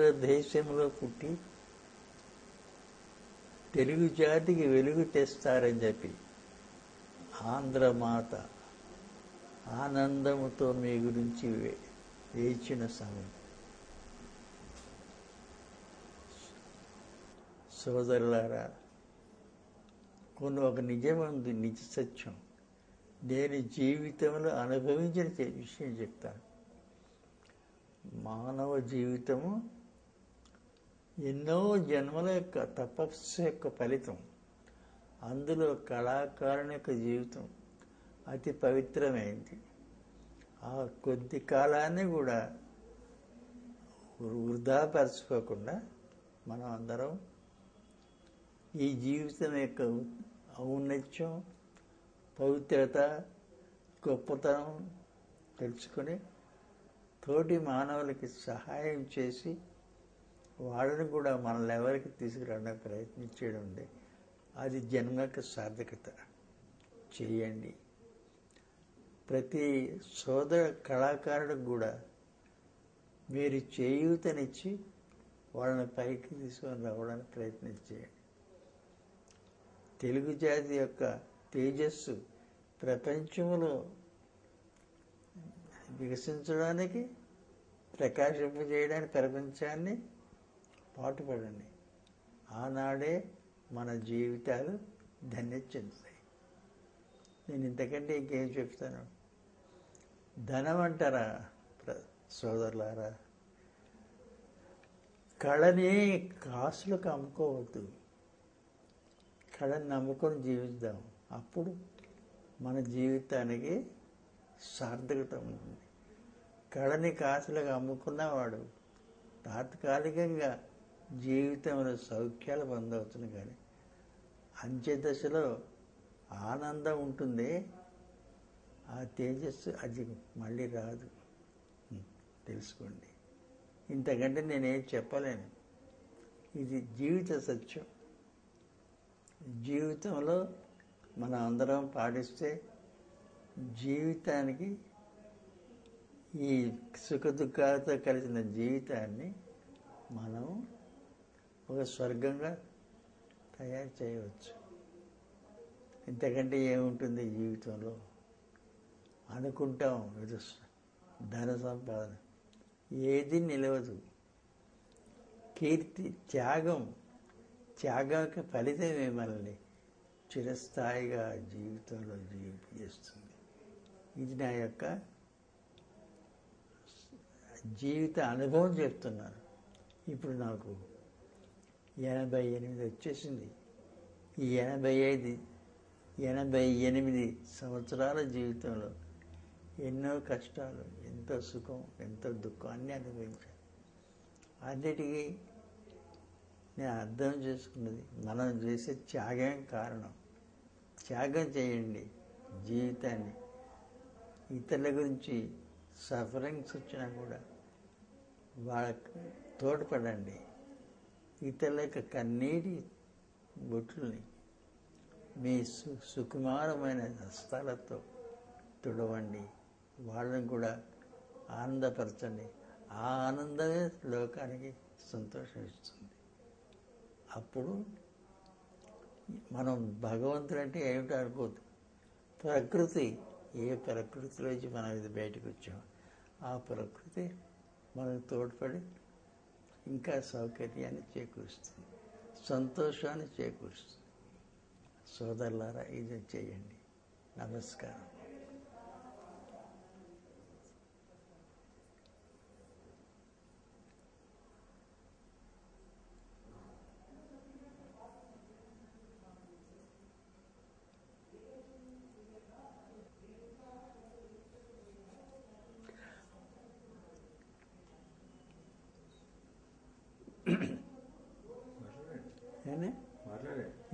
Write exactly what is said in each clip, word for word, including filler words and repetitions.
దేశ సేమలో పుట్టి తెలుగు జాతికి వెలుగు తెస్తారని చెప్పి ఆంధ్రమాత ఆనందముతో మీ గురించి వేచిన సమయం. సోదరులారా, కొన్ని ఒక నిజమంది నిజ సత్యం. నేను జీవితంలో అనుభవించిన విషయం చెప్తాను. మానవ జీవితము ఎన్నో జన్మల యొక్క తపస్సు యొక్క ఫలితం. అందులో కళాకారుని యొక్క జీవితం అతి పవిత్రమైంది. ఆ కొద్ది కాలాన్ని కూడా వృధాపరచుకోకుండా మనం అందరం ఈ జీవితం యొక్క ఔన్నత్యం, పవిత్రత, గొప్పతనం తెలుసుకొని తోటి మానవులకి సహాయం చేసి వాళ్ళని కూడా మన లెవెల్కి తీసుకురావడానికి ప్రయత్నించడం ఉంది. అది జన్మకు సార్థకత. చేయండి. ప్రతి సోదర కళాకారుడికి కూడా మీరు చేయూతనిచ్చి వాళ్ళని పైకి తీసుకొని రావడానికి ప్రయత్నం చేయండి. తెలుగు జాతి యొక్క తేజస్సు ప్రపంచంలో వికసించడానికి, ప్రకాశింప చేయడానికి ప్రపంచాన్ని పాటుపడండి. ఆనాడే మన జీవితాలు ధన్యత చెందుతాయి. నేను ఇంతకంటే ఇంకేం చెప్తాను? ధనం అంటారా సోదరులారా? కళని కాసులకు అమ్ముకోవద్దు. కళని నమ్ముకొని జీవిద్దాం. అప్పుడు మన జీవితానికి సార్థకత ఉంటుంది. కళని కాసులకు అమ్ముకున్నవాడు తాత్కాలికంగా జీవితంలో సౌఖ్యాలు పొందవచ్చును, కానీ అంత్య దశలో ఆనందం ఉంటుంది. ఆ తేజస్సు అది మళ్ళీ రాదు. తెలుసుకోండి. ఇంతకంటే నేనేం చెప్పలేను. ఇది జీవిత సత్యం. జీవితంలో మనం అందరం పాటిస్తే జీవితానికి, ఈ సుఖ దుఃఖాలతో కలిసిన జీవితాన్ని మనం ఒక స్వర్గంగా తయారు చేయవచ్చు. ఇంతకంటే ఏముంటుంది జీవితంలో? అనుకుంటాం ఇది ధన సంపాదన, ఏది నిలవదు. కీర్తి, త్యాగం, త్యాగానికి ఫలితమే మనల్ని చిరస్థాయిగా జీవితంలో జీవింపజేస్తుంది. ఇది నా యొక్క జీవిత అనుభవం చెప్తున్నాను. ఇప్పుడు నాకు ఎనభై ఎనిమిది వచ్చేసింది. ఈ ఎనభై ఐదు ఎనభై ఎనిమిది సంవత్సరాల జీవితంలో ఎన్నో కష్టాలు, ఎంతో సుఖం, ఎంతో దుఃఖాన్ని అనుభవించాను. అన్నిటికీ నేను అర్థం చేసుకున్నది మనం చేసే త్యాగం కారణం. త్యాగం చేయండి జీవితాన్ని. ఇతరుల గురించి సఫరింగ్స్ వచ్చినా కూడా వాళ్ళకు తోడ్పడండి. ఇతరుల యొక్క కన్నీటి బొట్లని మీ సు సుకుమారమైన హస్తాలతో తుడవండి. వాళ్ళని కూడా ఆనందపరచండి. ఆ ఆనందమే లోకానికి సంతోషం ఇస్తుంది. అప్పుడు మనం భగవంతుడు అంటే ఏమిటో అనుకోవద్దు. ప్రకృతి, ఏ ప్రకృతిలోంచి మనం ఇది బయటకు వచ్చాము, ఆ ప్రకృతి మనకు తోడ్పడి ఇంకా సౌకర్యాన్ని చేకూరుస్తుంది, సంతోషాన్ని చేకూరుస్తుంది. సోదరులారా, ఇది చేయండి. నమస్కారం.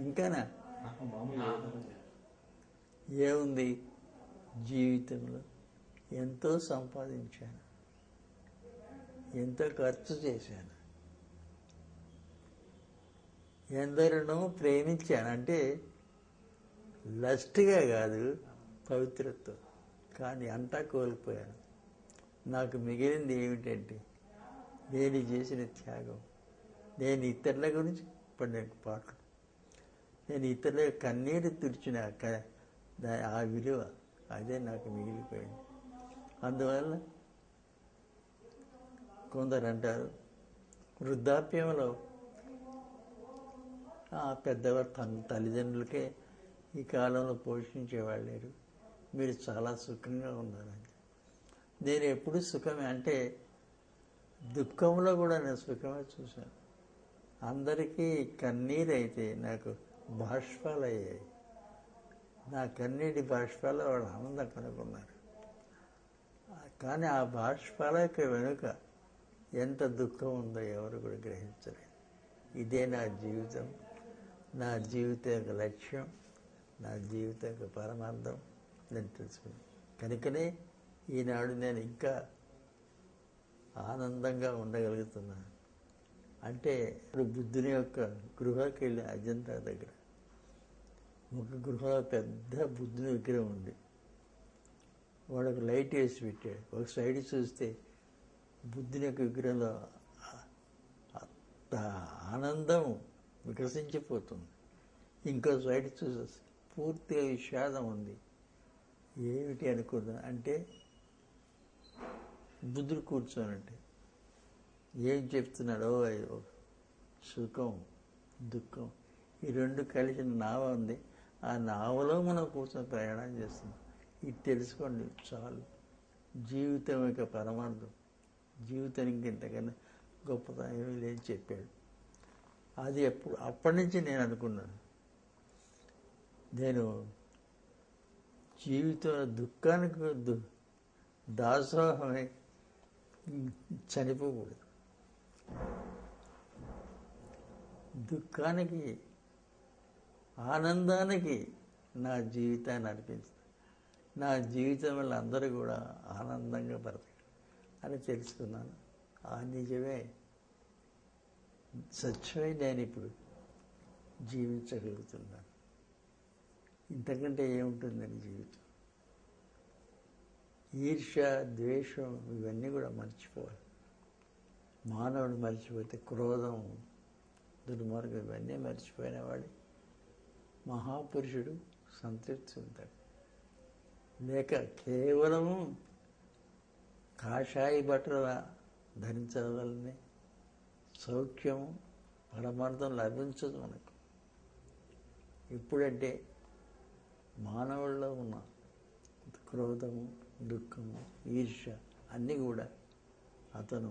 ఇంకానా ఏముంది జీవితంలో? ఎంతో సంపాదించాను, ఎంతో ఖర్చు చేశాను, ఎందరినో ప్రేమించాను. అంటే లస్ట్గా కాదు, పవిత్రతో. కానీ అంతా కోల్పోయాను. నాకు మిగిలింది ఏమిటంటే నేను చేసిన త్యాగం, నేను ఇతరుల గురించి ఇప్పుడు నేను పాటలు, నేను ఇతరుల కన్నీరు తుడిచిన ఆ విలువ అదే నాకు మిగిలిపోయింది. అందువల్ల కొందరు అంటారు వృద్ధాప్యంలో ఆ పెద్దవారు తన తల్లిదండ్రులకే ఈ కాలంలో పోషించేవాళ్ళు లేరు, మీరు చాలా సుఖంగా ఉన్నారండి. నేను ఎప్పుడు సుఖమే అంటే దుఃఖంలో కూడా నేను సుఖమే చూశాను. అందరికీ కన్నీరు అయితే నాకు బాష్పాలు అయ్యాయి, నా కన్నీటి బాష్పాలు వాళ్ళు ఆనందం కనుక్కున్నారు. కానీ ఆ బాష్పాల యొక్క వెనుక ఎంత దుఃఖం ఉందో ఎవరు కూడా గ్రహించలేదు. ఇదే నా జీవితం, నా జీవిత యొక్క లక్ష్యం, నా జీవిత యొక్క పరమార్థం నేను తెలుసుకున్నాను. కనుకనే ఈనాడు నేను ఇంకా ఆనందంగా ఉండగలుగుతున్నాను. అంటే ఇప్పుడు బుద్ధుని యొక్క గృహకి వెళ్ళి అజంతా దగ్గర ఒక గృహలో పెద్ద బుద్ధుని విగ్రహం ఉంది. వాడు ఒక లైట్ వేసి పెట్టాడు, ఒక సైడ్ చూస్తే బుద్ధుని యొక్క విగ్రహంలో ఆనందం వికసించిపోతుంది, ఇంకో సైడ్ చూసే పూర్తిగా విషాదం ఉంది. ఏమిటి అనుకున్నా అంటే బుద్ధుడు కూర్చోనంటే ఏం చెప్తున్నాడో అయ్యో సుఖం దుఃఖం ఈ రెండు కలిసిన నావ ఉంది, ఆ నావలో మనం కూర్చొని ప్రయాణం చేస్తున్నాం. ఇది తెలుసుకోండి చాలు, జీవితం యొక్క పరమార్థం, జీవితానికి ఇంతకన్నా గొప్పతనం ఏమీ లేదు చెప్పాడు. అది ఎప్పుడు అప్పటి నుంచి నేను అనుకున్నాను, నేను జీవితం దుఃఖానికి దు దాసోహమై చనిపోకూడదు, దుఃఖానికి ఆనందానికి నా జీవితాన్ని అర్పించాను. నా జీవితం వల్ల అందరూ కూడా ఆనందంగా బ్రతకాలి అని తెలుసుకున్నాను. ఆ నిజమే సత్యమే నేను ఇప్పుడు జీవించగలుగుతున్నాను. ఇంతకంటే ఏముంటుందని జీవితం, ఈర్ష్య ద్వేషం ఇవన్నీ కూడా మర్చిపోవాలి. మానవుడు మర్చిపోతే క్రోధం దుర్మార్గం ఇవన్నీ మర్చిపోయిన వాడు మహాపురుషుడు సంతృప్తి ఉంటాడు. లేక కేవలము కాషాయి బట్టల ధరించడం వల్లనే సౌఖ్యం పరమార్థం లభించదు మనకు. ఇప్పుడంటే మానవుల్లో ఉన్న క్రోధము దుఃఖము ఈర్ష్య అన్నీ కూడా అతను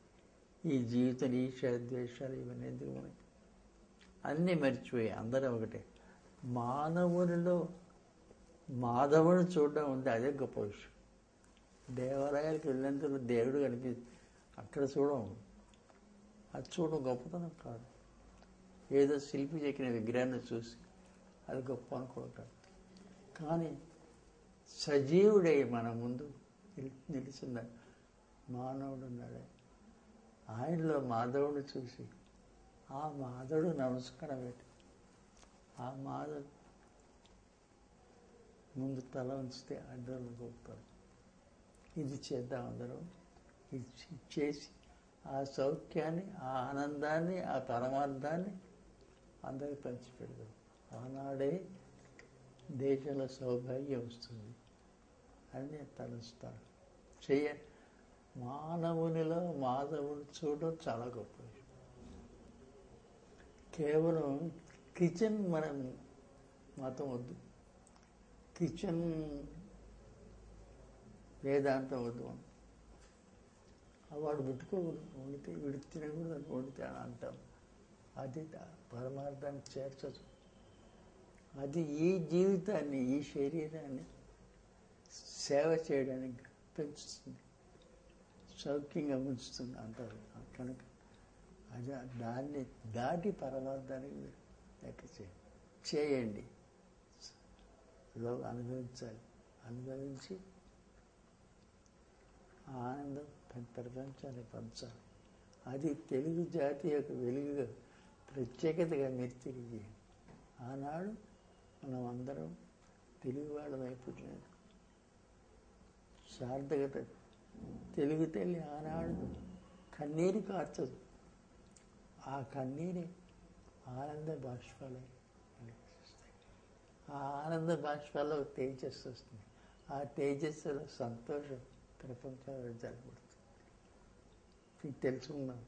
ఈ జీవితం ఈర్ష్య ద్వేషాలు ఇవన్నీ ఎందుకు మనకి, అన్నీ మర్చిపోయాయి. అందరం ఒకటే, మానవునిలో మాధవుని చూడడం ఉంది, అదే గొప్ప విషయం. దేవాలయాలకు వెళ్ళినందుకు దేవుడు కనిపిస్తుంది, అక్కడ చూడడం అది చూడడం గొప్పతనం కాదు. ఏదో శిల్పి చెక్కిన విగ్రహాన్ని చూసి అది గొప్ప అనుకోవటం, కానీ సజీవుడై మన ముందు నిలిచిన మానవుడు ఉన్నాడే, ఆయనలో మాధవుడు చూసి ఆ మాధవుడు నమస్కారం పెట్టి ఆ మాధవుడు ముందు తల ఉంచితే అడ్డలు గొప్పతారు. ఇది చేద్దాం అందరూ, ఇది చేసి ఆ సౌఖ్యాన్ని ఆ ఆనందాన్ని ఆ పరమార్థాన్ని అందరికి పంచిపెడదాం. ఆనాడే దేశంలో సౌభాగ్యం వస్తుంది అని నేను తలుస్తాను. చెయ్య మానవునిలో మాధవుడు చూడడం చాలా గొప్ప విషయం. కేవలం కిచెన్ మనం మతం వద్దు, కిచెన్ వేదాంతం వద్దు, వాడు ముట్టుకోకూడదు, వండితే విడికి తినకూడదు, వండితే అని అంటాం. అది పరమార్థాన్ని చేర్చదు, అది ఈ జీవితాన్ని ఈ శరీరాన్ని సేవ చేయడానికి పెంచుతుంది. సౌఖ్యంగా ఉంచుతుంది అంటారు కనుక అది దాన్ని దాటి పరమార్థానికి మీరు లెక్క చేయండి చేయండి లో అనుభవించాలి. అనుభవించి ఆనందం ప్రపంచాన్ని పంచాలి. అది తెలుగు జాతి యొక్క వెలుగుగా ప్రత్యేకతగా మీరు తిరిగి ఆనాడు మనం అందరం తెలుగువాళ్ళమై పుట్టినాడు. సార్థకత తెలుగు తల్లి ఆనాడు కన్నీరు కార్చదు. ఆ కన్నీరే ఆనంద బాష్పాలే వస్తాయి. ఆ ఆనంద బాష్పాల్లో తేజస్సు వస్తుంది. ఆ తేజస్సులో సంతోషం ప్రపంచంలో జరగబడుతుంది. మీకు తెలుసుకున్నాం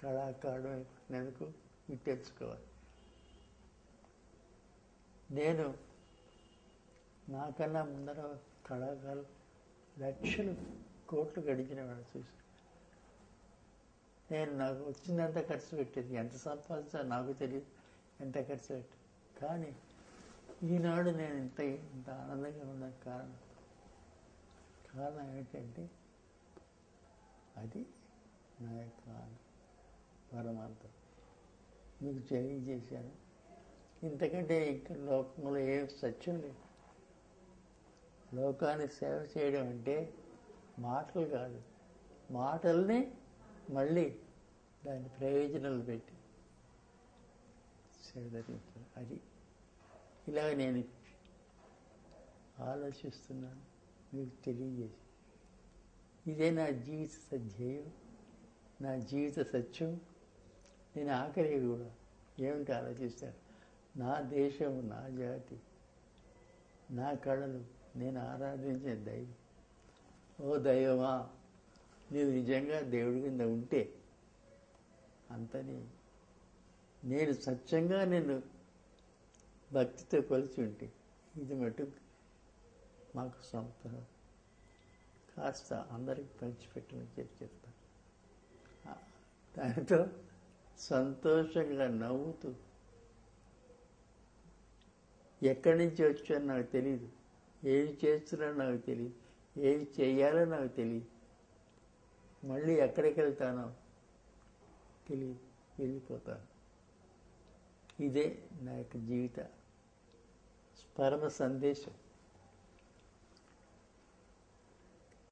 కళాకారుడు నెలకు మీకు తెలుసుకోవాలి. నేను నాకన్నా ముందర కళాకారులు లక్షలు కోట్లు గడిచిన వాడు చూసి నేను నాకు వచ్చిందంత ఖర్చు పెట్టేది, ఎంత సంపాదించా నాకు తెలియదు, ఎంత ఖర్చు పెట్టేది. కానీ ఈనాడు నేను ఇంత ఇంత ఆనందంగా ఉండడానికి కారణం కారణం ఏమిటంటే అది నా యొక్క పరమార్థం మీకు తెలియజేశాను. ఇంతకంటే ఇంకా లోకంలో ఏం సత్యం లేదు. లోకాన్ని సేవ చేయడం అంటే మాటలు కాదు, మాటల్ని మళ్ళీ దాని ప్రయోజనాలు పెట్టి సేవరించాను. అది ఇలా నేను ఆలోచిస్తున్నాను, మీకు తెలియజేసి ఇదే నా జీవిత సధ్యేయం, నా జీవిత సత్యం. నేను ఆఖరి కూడా ఏమిటి ఆలోచిస్తాను, నా దేశం, నా జాతి, నా కళలు, నేను ఆరాధించే దైవం. ఓ దైవమా, నీవు నిజంగా దేవుడి కింద ఉంటే అంతని నేను సత్యంగా నేను భక్తితో కొలిచి ఉంటే ఇది మటుకు మాకు సొంతం, కాస్త అందరికి పంచిపెట్టమని చెప్పి చెప్తాను. దానితో సంతోషంగా నవ్వుతూ ఎక్కడి నుంచి వచ్చానో నాకు తెలియదు, ఏమి చేస్తున్నానో నాకు తెలియదు, ఏమి చేయాలో నాకు తెలియదు, మళ్ళీ ఎక్కడికి వెళ్తానో తెలియదు, వెళ్ళిపోతాను. ఇదే నా యొక్క జీవిత పరమ సందేశం.